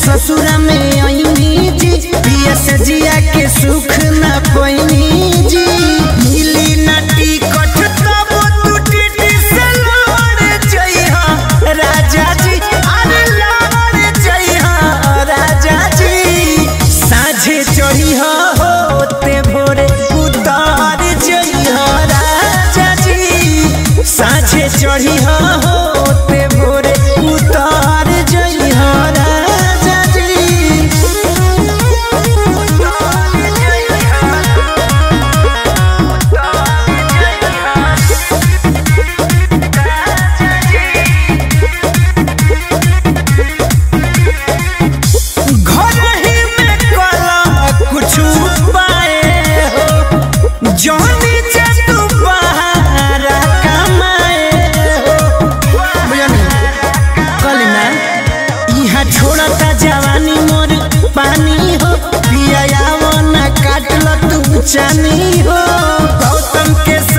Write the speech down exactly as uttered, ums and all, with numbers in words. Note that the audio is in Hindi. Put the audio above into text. ससुरा में आईनी जी पिया से जिया के सुख ना पैनी जी मिली नाटी कट तब तू टिटी से लड़ जइहा राजा जी अरे लड़ जइहा राजा जी साझे चढ़िहा होते भोरे उतार जइहा राजा जी साझे चढ़िहा होते भोरे उतार जइहा गौतम के